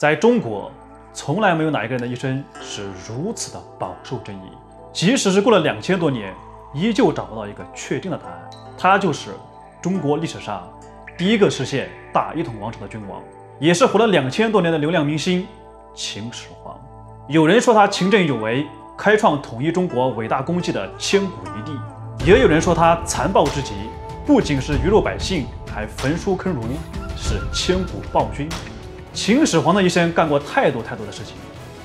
在中国，从来没有哪一个人的一生是如此的饱受争议，即使是过了2000多年，依旧找不到一个确定的答案。他就是中国历史上第一个实现大一统王朝的君王，也是活了2000多年的流量明星秦始皇。有人说他勤政有为，开创统一中国伟大功绩的千古一帝；也有人说他残暴至极，不仅是鱼肉百姓，还焚书坑儒，是千古暴君。秦始皇的一生干过太多的事情，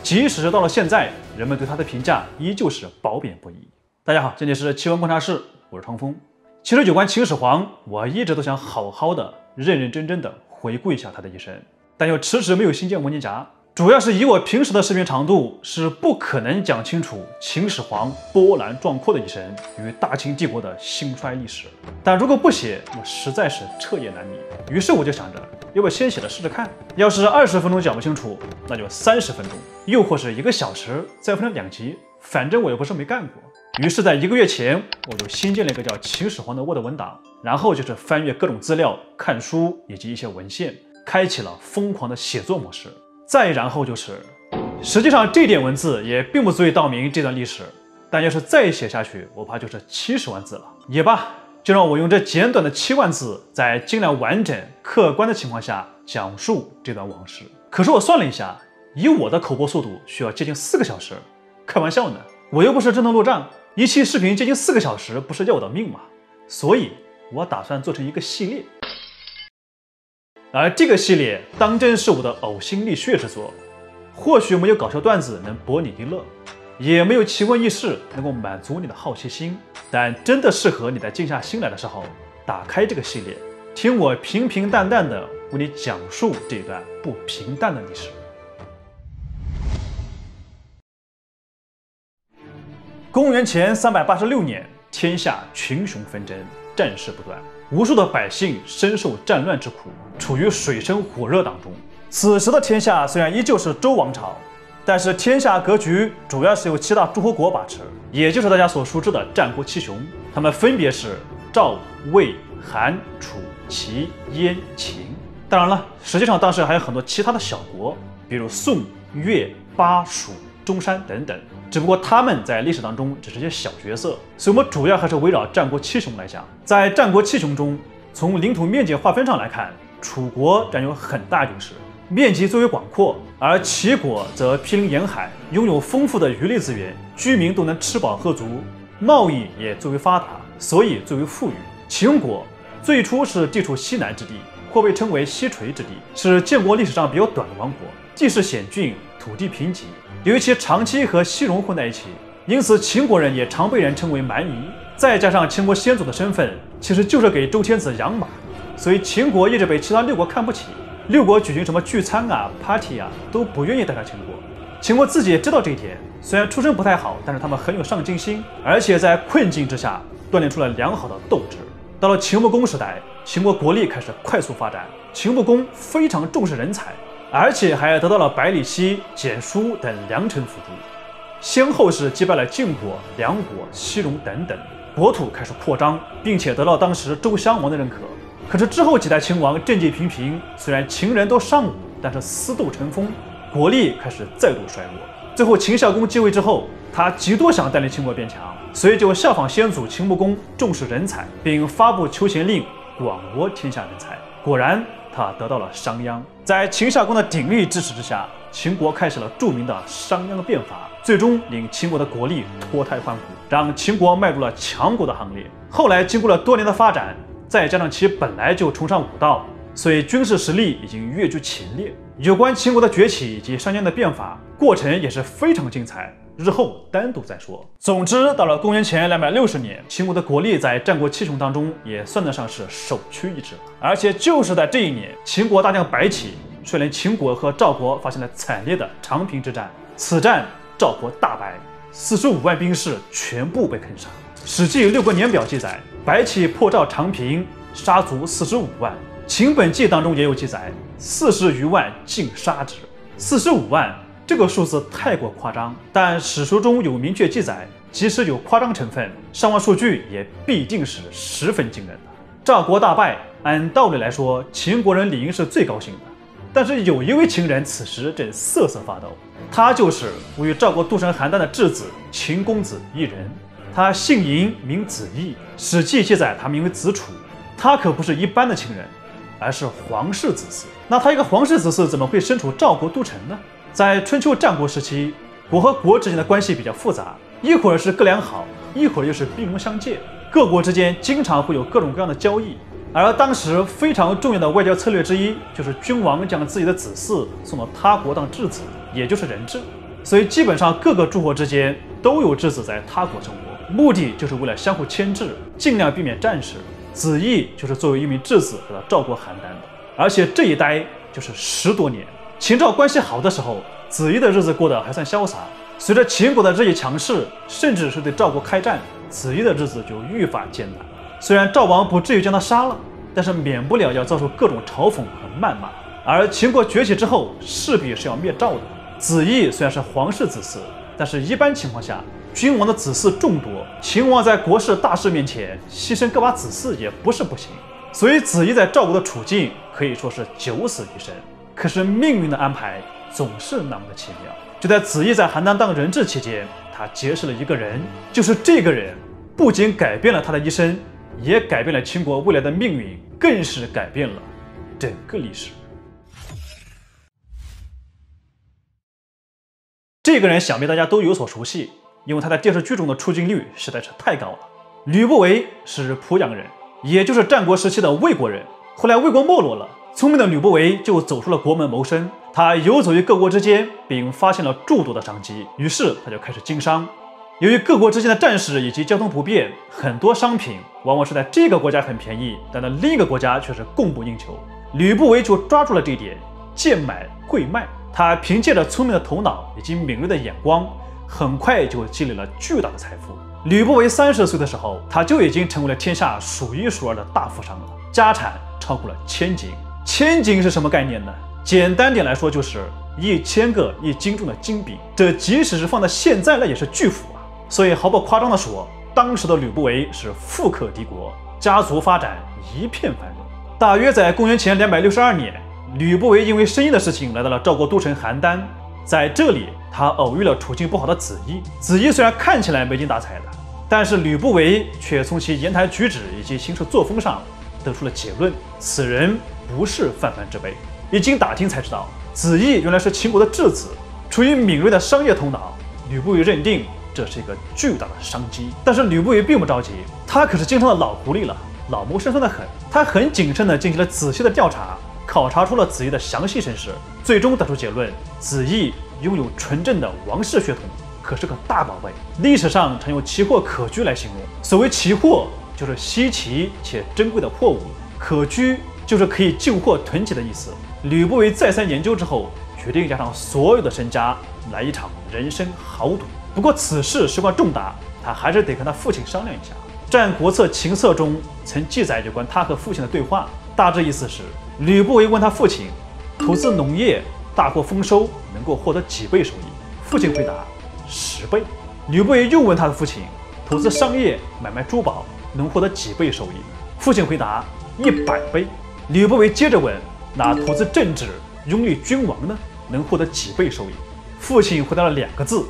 即使是到了现在，人们对他的评价依旧是褒贬不一。大家好，这里是奇闻观察室，我是长风。其实有关秦始皇，我一直都想好好的、认真的回顾一下他的一生，但又迟迟没有新建文件夹。主要是以我平时的视频长度，是不可能讲清楚秦始皇波澜壮阔的一生与大秦帝国的兴衰历史。但如果不写，我实在是彻夜难眠。于是我就想着，要不先写了试试看。要是20分钟讲不清楚，那就30分钟，又或是1个小时，再分成2集。反正我又不是没干过。于是，在1个月前，我就新建了一个叫秦始皇的 Word 文档，然后就是翻阅各种资料、看书以及一些文献，开启了疯狂的写作模式。再然后就是，实际上这点文字也并不足以道明这段历史，但要是再写下去，我怕就是70万字了。也罢，就让我用这简短的7万字，在尽量完整、客观的情况下讲述这段往事。可是我算了一下，以我的口播速度，需要接近4个小时。开玩笑呢，我又不是真的落账。一期视频接近4个小时，不是要我的命吗？所以，我打算做成一个系列，而这个系列当真是我的呕心沥血之作。或许没有搞笑段子能博你一乐，也没有奇闻异事能够满足你的好奇心，但真的适合你在静下心来的时候，打开这个系列，听我平平淡淡的为你讲述这段不平淡的历史。公元前386年，天下群雄纷争，战事不断，无数的百姓深受战乱之苦，处于水深火热当中。此时的天下虽然依旧是周王朝，但是天下格局主要是由7大诸侯国把持，也就是大家所熟知的战国7雄。他们分别是赵、魏、韩、楚、齐、燕、秦。当然了，实际上当时还有很多其他的小国，比如宋、越、巴、蜀、中山等等，只不过他们在历史当中只是些小角色，所以我们主要还是围绕战国7雄来讲。在战国7雄中，从领土面积划分上来看，楚国占有很大优势，面积最为广阔，而齐国则毗邻沿海，拥有丰富的渔猎资源，居民都能吃饱喝足，贸易也最为发达，所以最为富裕。秦国最初是地处西南之地，或被称为西陲之地，是建国历史上比较短的王国，地势险峻，土地贫瘠，由于其长期和西戎混在一起，因此秦国人也常被人称为蛮夷。再加上秦国先祖的身份，其实就是给周天子养马，所以秦国一直被其他6国看不起。6国举行什么聚餐啊、party 啊，都不愿意带上秦国。秦国自己也知道这一点，虽然出身不太好，但是他们很有上进心，而且在困境之下锻炼出了良好的斗志。到了秦穆公时代，秦国国力开始快速发展，秦穆公非常重视人才，而且还得到了百里奚、蹇叔等良臣辅助，先后是击败了晋国、梁国、西戎等等，国土开始扩张，并且得到当时周襄王的认可。可是之后几代秦王政绩平平，虽然秦人都尚武，但是私斗成风，国力开始再度衰落。最后秦孝公继位之后，他极多想带领秦国变强，所以就效仿先祖秦穆公重视人才，并发布求贤令，广博天下人才。果然，他得到了商鞅。在秦孝公的鼎力支持之下，秦国开始了著名的商鞅变法，最终令秦国的国力脱胎换骨，让秦国迈入了强国的行列。后来经过了多年的发展，再加上其本来就崇尚武道，所以军事实力已经跃居前列。有关秦国的崛起以及商鞅的变法过程也是非常精彩，日后单独再说。总之，到了公元前260年，秦国的国力在战国7雄当中也算得上是首屈一指。而且就是在这一年，秦国大将白起率领秦国和赵国发生了惨烈的长平之战。此战赵国大败，45万兵士全部被坑杀。《史记六国年表》记载，白起破赵长平，杀卒45万。《秦本纪》当中也有记载，40余万尽杀之。45万。这个数字太过夸张，但史书中有明确记载，即使有夸张成分，上万数据也必定是十分惊人的。赵国大败，按道理来说，秦国人理应是最高兴的，但是有一位情人此时正瑟瑟发抖，他就是位于赵国都城邯郸的质子秦公子异人。他姓嬴，名子异，《史记》记载他名为子楚。他可不是一般的情人，而是皇室子嗣。那他一个皇室子嗣怎么会身处赵国都城呢？在春秋战国时期，国和国之间的关系比较复杂，一会儿是哥俩好，一会儿又是兵戎相见，各国之间经常会有各种各样的交易。 而当时非常重要的外交策略之一，就是君王将自己的子嗣送到他国当质子，也就是人质。所以基本上各个诸侯之间都有质子在他国生活，目的就是为了相互牵制，尽量避免战事。子异就是作为一名质子来到赵国邯郸的，而且这一待就是10多年。秦赵关系好的时候，子异的日子过得还算潇洒。随着秦国的日益强势，甚至是对赵国开战，子异的日子就愈发艰难。 虽然赵王不至于将他杀了，但是免不了要遭受各种嘲讽和谩骂。而秦国崛起之后，势必是要灭赵的。子异虽然是皇室子嗣，但是一般情况下，君王的子嗣众多，秦王在国事大事面前牺牲个把子嗣也不是不行。所以子异在赵国的处境可以说是九死一生。可是命运的安排总是那么的奇妙。就在子异在邯郸当人质期间，他结识了一个人，就是这个人不仅改变了他的一生。 也改变了秦国未来的命运，更是改变了整个历史。这个人想必大家都有所熟悉，因为他在电视剧中的出镜率实在是太高了。吕不韦是濮阳人，也就是战国时期的魏国人。后来魏国没落了，聪明的吕不韦就走出了国门谋生，他游走于各国之间，并发现了诸多的商机，于是他就开始经商。 由于各国之间的战事以及交通不便，很多商品往往是在这个国家很便宜，但在另一个国家却是供不应求。吕不韦就抓住了这一点，贱买贵卖。他凭借着聪明的头脑以及敏锐的眼光，很快就积累了巨大的财富。吕不韦30岁的时候，他就已经成为了天下数1数2的大富商了，家产超过了1000斤。1000斤是什么概念呢？简单点来说，就是1000个1斤重的金币。这即使是放在现在，那也是巨富。 所以毫不夸张地说，当时的吕不韦是富可敌国，家族发展一片繁荣。大约在公元前262年，吕不韦因为生意的事情来到了赵国都城邯郸，在这里他偶遇了处境不好的子异。子异虽然看起来没精打采的，但是吕不韦却从其言谈举止以及行事作风上得出了结论：此人不是泛泛之辈。一经打听才知道，子异原来是秦国的质子。出于敏锐的商业头脑，吕不韦认定。 这是一个巨大的商机，但是吕不韦并不着急，他可是经商的老狐狸了，老谋深算的很。他很谨慎地进行了仔细的调查，考察出了子异的详细身世，最终得出结论：子异拥有纯正的王室血统，可是个大宝贝。历史上常用“奇货可居”来形容，所谓奇货，就是稀奇且珍贵的货物；可居就是可以进货囤积的意思。吕不韦再三研究之后，决定加上所有的身家，来一场人生豪赌。 不过此事事关重大，他还是得跟他父亲商量一下。《战国策·秦策》中曾记载有关他和父亲的对话，大致意思是：吕不韦问他父亲，投资农业大获丰收能够获得几倍收益？父亲回答10倍。吕不韦又问他的父亲，投资商业买卖珠宝能获得几倍收益？父亲回答100倍。吕不韦接着问，那投资政治拥立君王呢，能获得几倍收益？父亲回答了2个字。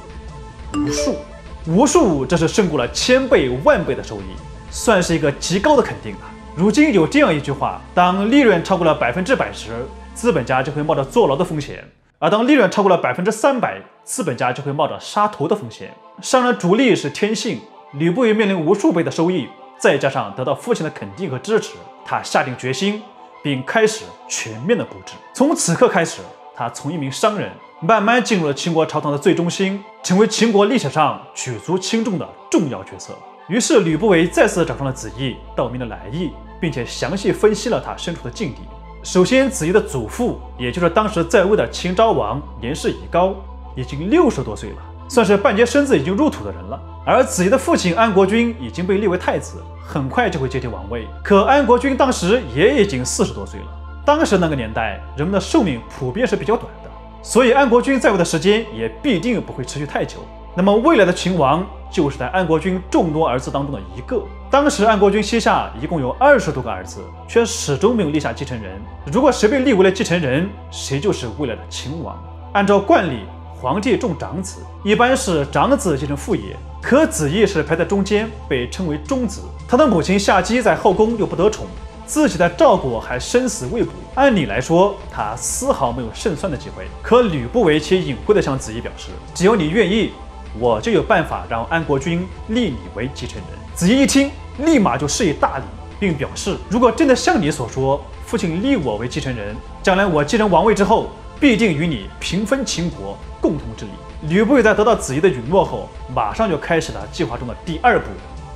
无数，这是胜过了1000倍、万倍的收益，算是一个极高的肯定啊。如今有这样一句话：当利润超过了100%时，资本家就会冒着坐牢的风险；而当利润超过了300%，资本家就会冒着杀头的风险。商人逐利是天性，吕不韦面临无数倍的收益，再加上得到父亲的肯定和支持，他下定决心，并开始全面的布置。从此刻开始，他从一名商人。 慢慢进入了秦国朝堂的最中心，成为秦国历史上举足轻重的重要角色。于是，吕不韦再次找上了子异，道明了来意，并且详细分析了他身处的境地。首先，子异的祖父，也就是当时在位的秦昭王，年事已高，已经60多岁了，算是半截身子已经入土的人了。而子异的父亲安国君已经被立为太子，很快就会接替王位。可安国君当时也已经40多岁了。当时那个年代，人们的寿命普遍是比较短的。 所以安国君在位的时间也必定不会持续太久。那么未来的秦王就是在安国君众多儿子当中的一个。当时安国君膝下一共有20多个儿子，却始终没有立下继承人。如果谁被立为了继承人，谁就是未来的秦王。按照惯例，皇帝重长子，一般是长子继承父业，可子义是排在中间，被称为中子。他的母亲夏姬在后宫又不得宠，自己的赵国还生死未卜，按理来说他丝毫没有胜算的机会。可吕不韦却隐晦地向子义表示，只要你愿意，我就有办法让安国君立你为继承人。子义一听，立马就施以大礼，并表示，如果真的像你所说，父亲立我为继承人，将来我继承王位之后，必定与你平分秦国，共同治理。吕不韦在得到子义的允诺后，马上就开始了计划中的第2步，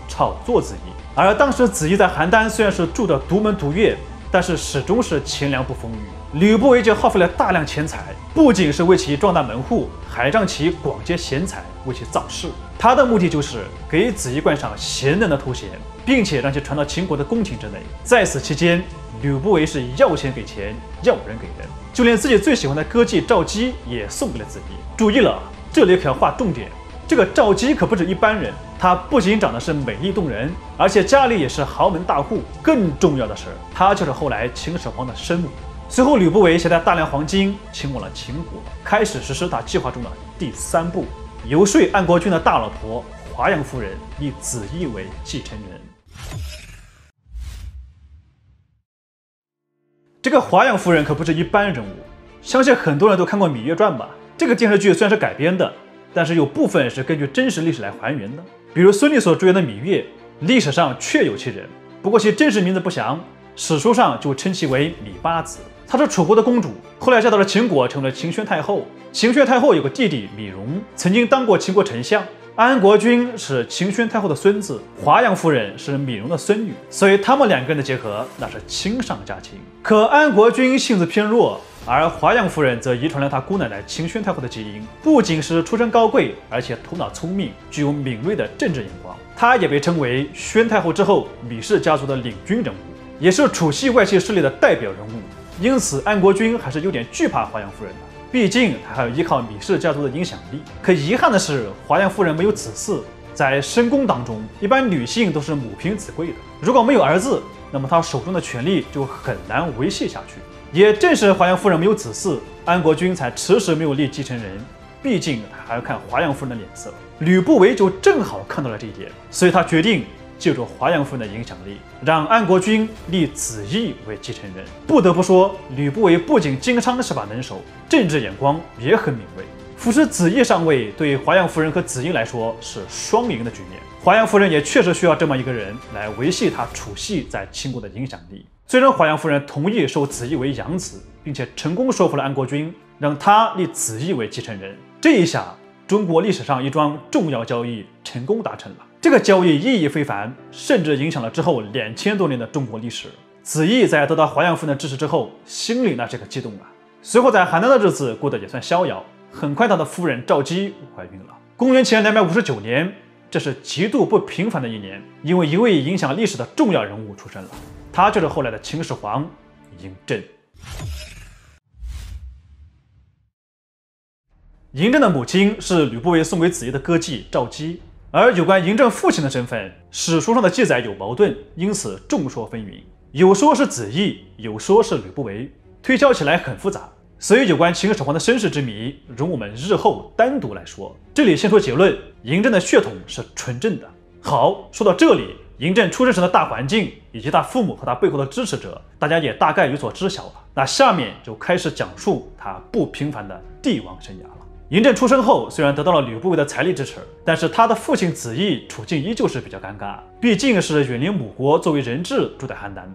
炒作子义。而当时子义在邯郸虽然是住着独门独院，但是始终是钱粮不丰裕。吕不韦就耗费了大量钱财，不仅是为其壮大门户，还让其广结贤才，为其造势。他的目的就是给子义冠上贤人的头衔，并且让其传到秦国的宫廷之内。在此期间，吕不韦是要钱给钱，要人给人，就连自己最喜欢的歌妓赵姬也送给了子义。注意了，这里可要划重点，这个赵姬可不是一般人，她不仅长得是美丽动人，而且家里也是豪门大户。更重要的是，她就是后来秦始皇的生母。随后，吕不韦携带大量黄金前往了秦国，开始实施他计划中的第3步。游说安国君的大老婆华阳夫人立子义为继承人。这个华阳夫人可不是一般人物，相信很多人都看过《芈月传》吧？这个电视剧虽然是改编的，但是有部分是根据真实历史来还原的。比如孙俪所主演的芈月，历史上确有其人，不过其真实名字不详，史书上就称其为芈八子。她是楚国的公主，后来嫁到了秦国，成为了秦宣太后。秦宣太后有个弟弟芈戎，曾经当过秦国丞相。安国君是秦宣太后的孙子，华阳夫人是芈戎的孙女，所以他们两个人的结合那是亲上加亲。可安国君性子偏弱，而华阳夫人则遗传了她姑奶奶秦宣太后的基因，不仅是出身高贵，而且头脑聪明，具有敏锐的政治眼光。她也被称为宣太后之后芈氏家族的领军人物，也是楚系外戚势力的代表人物。因此，安国君还是有点惧怕华阳夫人的，毕竟他还要依靠芈氏家族的影响力。可遗憾的是，华阳夫人没有子嗣，在深宫当中，一般女性都是母凭子贵的。如果没有儿子，那么她手中的权力就很难维系下去。也正是华阳夫人没有子嗣，安国君才迟迟没有立继承人，毕竟他还要看华阳夫人的脸色。吕不韦就正好看到了这一点，所以他决定借助华阳夫人的影响力，让安国君立子义为继承人。不得不说，吕不韦不仅经商是把能手，政治眼光也很敏锐。扶持子义上位，对华阳夫人和子义来说是双赢的局面。华阳夫人也确实需要这么一个人来维系她楚系在秦国的影响力。最终，华阳夫人同意收子义为养子，并且成功说服了安国君，让他立子义为继承人。这一下，中国历史上一桩重要交易成功达成了。这个交易意义非凡，甚至影响了之后2000多年的中国历史。子义在得到华阳夫人的支持之后，心里那是个激动啊。随后在邯郸的日子过得也算逍遥，很快他的夫人赵姬怀孕了。公元前259年，这是极度不平凡的一年，因为一位影响历史的重要人物出生了，他就是后来的秦始皇嬴政。嬴政的母亲是吕不韦送给子义的歌妓赵姬，而有关嬴政父亲的身份，史书上的记载有矛盾，因此众说纷纭，有说是子义，有说是吕不韦，推敲起来很复杂，所以有关秦始皇的身世之谜，容我们日后单独来说。这里先说结论，嬴政的血统是纯正的。好，说到这里，嬴政出生时的大环境以及他父母和他背后的支持者，大家也大概有所知晓了。那下面就开始讲述他不平凡的帝王生涯了。嬴政出生后，虽然得到了吕不韦的财力支持，但是他的父亲子义处境依旧是比较尴尬，毕竟是远离母国作为人质住在邯郸的。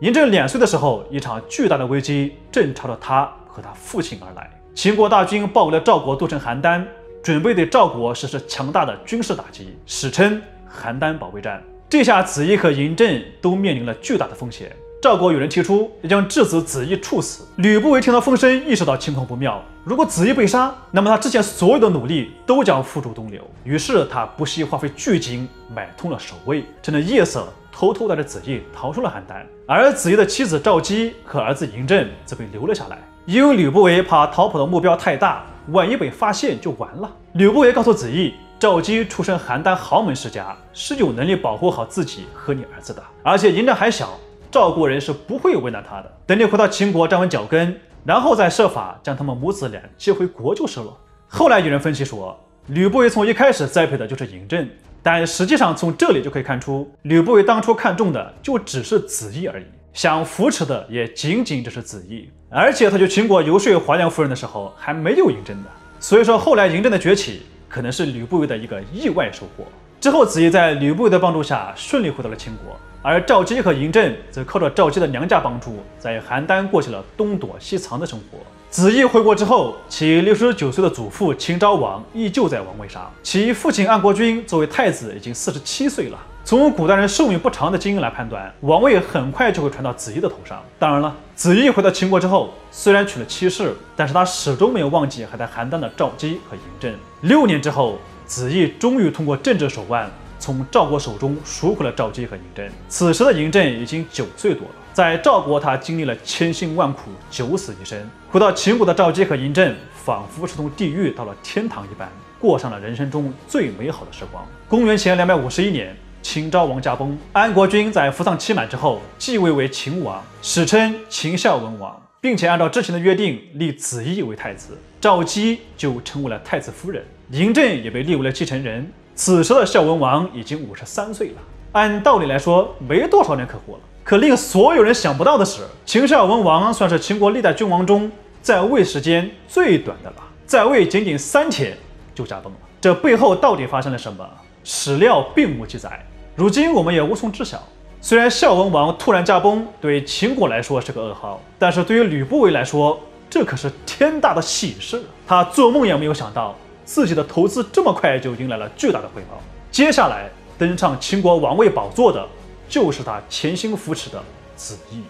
嬴政2岁的时候，一场巨大的危机正朝着他和他父亲而来。秦国大军包围了赵国都城邯郸，准备对赵国实施强大的军事打击，史称邯郸保卫战。这下子义和嬴政都面临了巨大的风险。赵国有人提出要将质子子义处死，吕不韦听到风声，意识到情况不妙。如果子义被杀，那么他之前所有的努力都将付诸东流。于是他不惜花费巨金买通了守卫，趁着夜色偷偷带着子义逃出了邯郸。而子义的妻子赵姬和儿子嬴政则被留了下来，因为吕不韦怕逃跑的目标太大，万一被发现就完了。吕不韦告诉子义，赵姬出身邯郸豪门世家，是有能力保护好自己和你儿子的。而且嬴政还小，赵国人是不会为难他的。等你回到秦国站稳脚跟，然后再设法将他们母子俩接回国就是了。后来有人分析说，吕不韦从一开始栽培的就是嬴政，但实际上从这里就可以看出，吕不韦当初看中的就只是子义而已，想扶持的也仅仅只是子义。而且他去秦国游说华阳夫人的时候，还没有嬴政呢。所以说后来嬴政的崛起，可能是吕不韦的一个意外收获。之后子义在吕不韦的帮助下顺利回到了秦国，而赵姬和嬴政则靠着赵姬的娘家帮助，在邯郸过起了东躲西藏的生活。子义回国之后，其69岁的祖父秦昭王依旧在王位上，其父亲安国君作为太子已经47岁了。从古代人寿命不长的经验来判断，王位很快就会传到子义的头上。当然了，子义回到秦国之后，虽然娶了妻室，但是他始终没有忘记还在邯郸的赵姬和嬴政。6年之后，子义终于通过政治手腕从赵国手中赎回了赵姬和嬴政。此时的嬴政已经9岁多了，在赵国他经历了千辛万苦，九死一生。回到秦国的赵姬和嬴政，仿佛是从地狱到了天堂一般，过上了人生中最美好的时光。公元前251年，秦昭王驾崩，安国君在服丧期满之后继位为秦王，史称秦孝文王，并且按照之前的约定立子义为太子，赵姬就成为了太子夫人，嬴政也被立为了继承人。此时的孝文王已经53岁了，按道理来说没多少年可活了。可令所有人想不到的是，秦孝文王算是秦国历代君王中在位时间最短的了，在位仅仅3天就驾崩了。这背后到底发生了什么，史料并无记载，如今我们也无从知晓。虽然孝文王突然驾崩对秦国来说是个噩耗，但是对于吕不韦来说，这可是天大的喜事。他做梦也没有想到，自己的投资这么快就迎来了巨大的回报。接下来登上秦国王位宝座的，就是他潜心扶持的子义。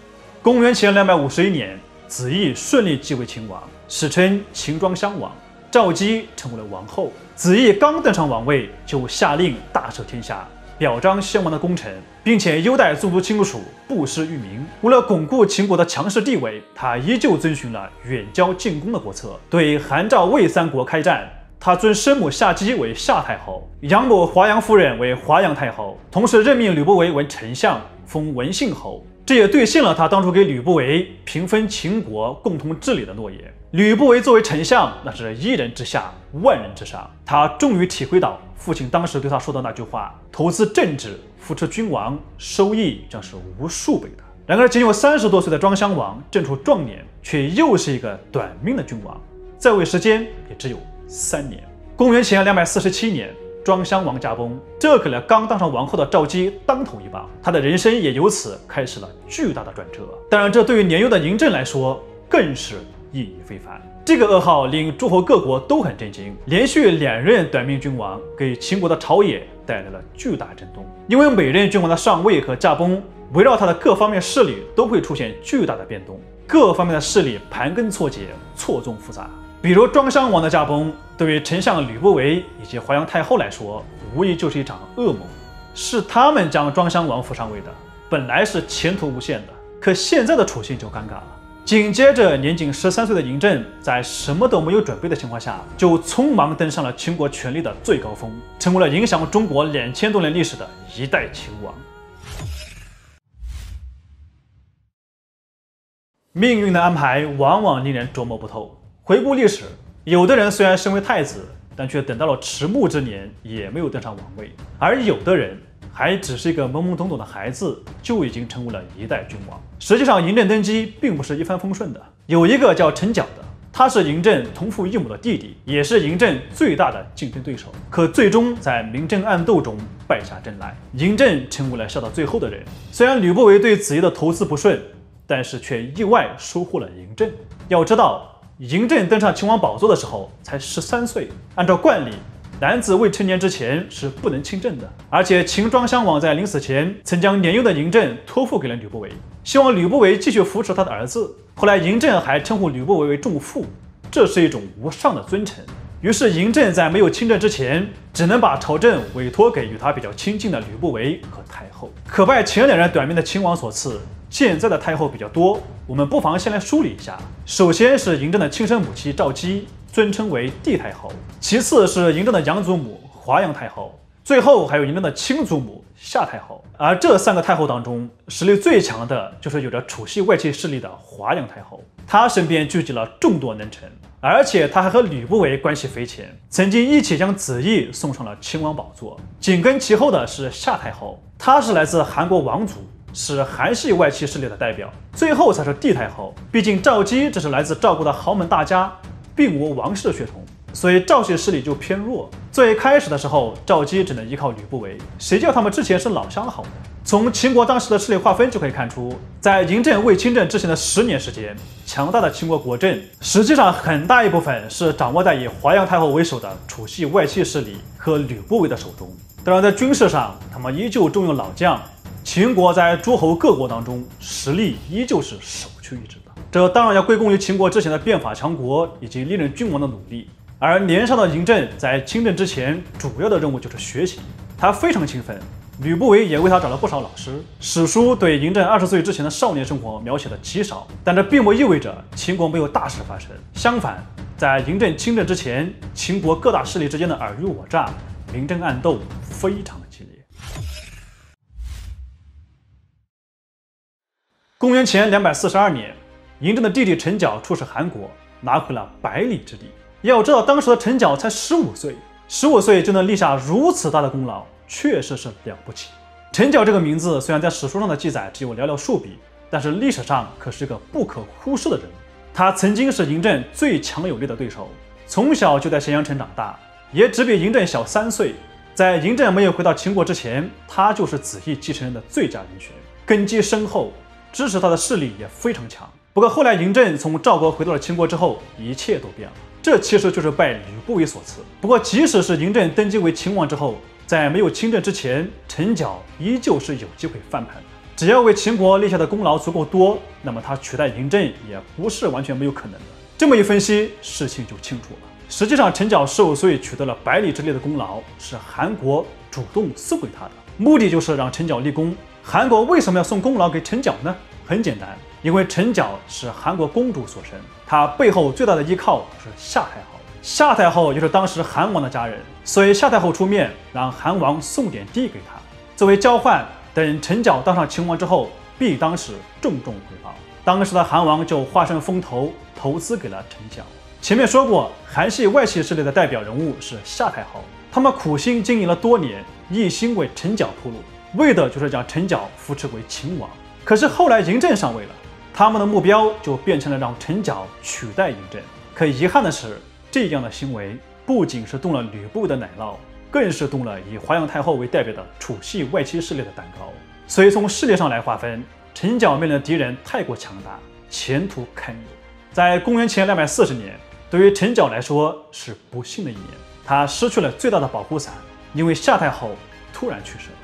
公元前251年，子义顺利继位秦王，史称秦庄襄王。赵姬成为了王后。子义刚登上王位，就下令大赦天下，表彰先王的功臣，并且优待宗族亲属，不施于民。为了巩固秦国的强势地位，他依旧遵循了远交近攻的国策，对韩赵魏3国开战。他尊生母夏姬为夏太后，养母华阳夫人为华阳太后，同时任命吕不韦为丞相，封文信侯。这也兑现了他当初给吕不韦平分秦国、共同治理的诺言。吕不韦作为丞相，那是1人之下万人之上，他终于体会到父亲当时对他说的那句话，投资政治扶持君王，收益将是无数倍的。然而仅有30多岁的庄襄王正处壮年，却又是一个短命的君王，在位时间也只有3年。公元前247年，庄襄王驾崩，这给了刚当上王后的赵姬当头一棒，她的人生也由此开始了巨大的转折。当然，这对于年幼的嬴政来说更是意义非凡。这个噩耗令诸侯各国都很震惊，连续2任短命君王给秦国的朝野带来了巨大震动。因为每任君王的上位和驾崩，围绕他的各方面势力都会出现巨大的变动，各方面的势力盘根错节，错综复杂。比如庄襄王的驾崩，对于丞相吕不韦以及华阳太后来说，无疑就是一场噩梦，是他们将庄襄王扶上位的，本来是前途无限的，可现在的处境就尴尬了。紧接着，年仅13岁的嬴政，在什么都没有准备的情况下，就匆忙登上了秦国权力的最高峰，成为了影响中国2000多年历史的一代秦王。命运的安排往往令人琢磨不透。回顾历史，有的人虽然身为太子，但却等到了迟暮之年也没有登上王位，而有的人还只是一个懵懵懂懂的孩子，就已经成为了一代君王。实际上，嬴政登基并不是一帆风顺的。有一个叫陈角的，他是嬴政同父异母的弟弟，也是嬴政最大的竞争对手，可最终在明争暗斗中败下阵来，嬴政成为了笑到最后的人。虽然吕不韦对子义的投资不顺，但是却意外收获了嬴政。要知道，嬴政登上秦王宝座的时候才13岁，按照惯例，男子未成年之前是不能亲政的。而且秦庄襄王在临死前曾将年幼的嬴政托付给了吕不韦，希望吕不韦继续扶持他的儿子。后来嬴政还称呼吕不韦为仲父，这是一种无上的尊称。于是嬴政在没有亲政之前，只能把朝政委托给与他比较亲近的吕不韦和太后。可拜前2任短命的秦王所赐，现在的太后比较多，我们不妨先来梳理一下。首先是嬴政的亲生母亲赵姬，尊称为帝太后；其次是嬴政的养祖母华阳太后，最后还有嬴政的亲祖母夏太后。而这三个太后当中，实力最强的就是有着楚系外戚势力的华阳太后，她身边聚集了众多能臣，而且她还和吕不韦关系匪浅，曾经一起将子义送上了秦王宝座。紧跟其后的是夏太后，她是来自韩国王族，是韩系外戚势力的代表。最后才是帝太后，毕竟赵姬只是来自赵国的豪门大家，并无王室的血统。 所以赵系势力就偏弱。最开始的时候，赵姬只能依靠吕不韦，谁叫他们之前是老相好呢？从秦国当时的势力划分就可以看出，在嬴政未亲政之前的10年时间，强大的秦国国政实际上很大一部分是掌握在以华阳太后为首的楚系外戚势力和吕不韦的手中。当然，在军事上，他们依旧重用老将。秦国在诸侯各国当中，实力依旧是首屈一指的。这当然要归功于秦国之前的变法强国以及历任君王的努力。 而年少的嬴政在亲政之前，主要的任务就是学习。他非常勤奋，吕不韦也为他找了不少老师。史书对嬴政20岁之前的少年生活描写的极少，但这并不意味着秦国没有大事发生。相反，在嬴政亲政之前，秦国各大势力之间的尔虞我诈、明争暗斗非常激烈。公元前242年，嬴政的弟弟陈角出使韩国，拿回了百里之地。 要知道，当时的陈角才15岁，15岁就能立下如此大的功劳，确实是了不起。陈角这个名字虽然在史书上的记载只有寥寥数笔，但是历史上可是个不可忽视的人物。他曾经是嬴政最强有力的对手，从小就在咸阳城长大，也只比嬴政小3岁。在嬴政没有回到秦国之前，他就是子义继承人的最佳人选，根基深厚，支持他的势力也非常强。不过后来嬴政从赵国回到了秦国之后，一切都变了。 这其实就是拜吕不韦所赐。不过，即使是嬴政登基为秦王之后，在没有亲政之前，陈角依旧是有机会翻盘的。只要为秦国立下的功劳足够多，那么他取代嬴政也不是完全没有可能的。这么一分析，事情就清楚了。实际上，陈角15岁取得了百里之地的功劳，是韩国主动送给他的，目的就是让陈角立功。韩国为什么要送功劳给陈角呢？很简单。 因为陈角是韩国公主所生，她背后最大的依靠是夏太后。夏太后也是当时韩王的家人，所以夏太后出面让韩王送点地给她，作为交换，等陈角当上秦王之后，必当时重重回报。当时的韩王就化身风投，投资给了陈角。前面说过，韩系外戚势力的代表人物是夏太后，他们苦心经营了多年，一心为陈角铺路，为的就是将陈角扶持为秦王。可是后来嬴政上位了。 他们的目标就变成了让陈角取代嬴政。可遗憾的是，这样的行为不仅是动了吕不韦的奶酪，更是动了以华阳太后为代表的楚系外戚势力的蛋糕。所以从势力上来划分，陈角面临的敌人太过强大，前途堪忧。在公元前240年，对于陈角来说是不幸的一年，他失去了最大的保护伞，因为夏太后突然去世了。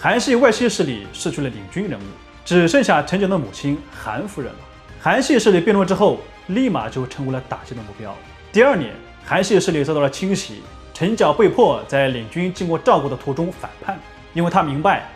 韩系外戚势力失去了领军人物。 只剩下陈角的母亲韩夫人了。韩系势力变弱之后，立马就成为了打击的目标。第2年，韩系势力遭到了清洗，陈角被迫在领军经过赵国的途中反叛，因为他明白，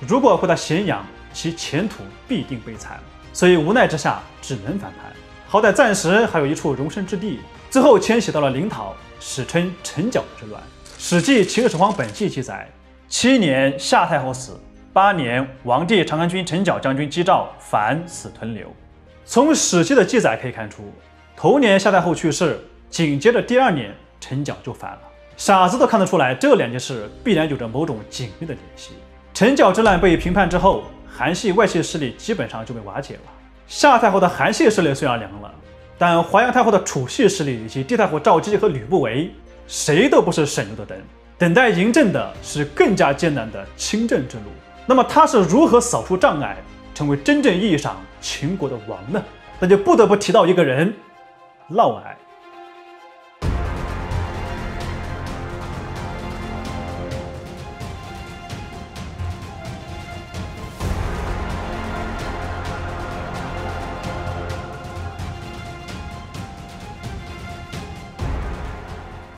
如果回到咸阳，其前途必定悲惨，所以无奈之下只能反叛。好歹暂时还有一处容身之地。最后迁徙到了临洮，史称陈角之乱。《史记·秦始皇本纪》记载，7年夏太后死。 8年，王弟长安军陈角将军姬肇反死屯留。从《史记》的记载可以看出，头年夏太后去世，紧接着第2年陈角就反了。傻子都看得出来，这2件事必然有着某种紧密的联系。陈角之乱被平叛之后，韩系外戚势力基本上就被瓦解了。夏太后的韩系势力虽然凉了，但华阳太后的楚系势力以及帝太后赵姬和吕不韦，谁都不是省油的灯。等待嬴政的是更加艰难的亲政之路。 那么他是如何扫除障碍，成为真正意义上秦国的王呢？那就不得不提到一个人——嫪毐。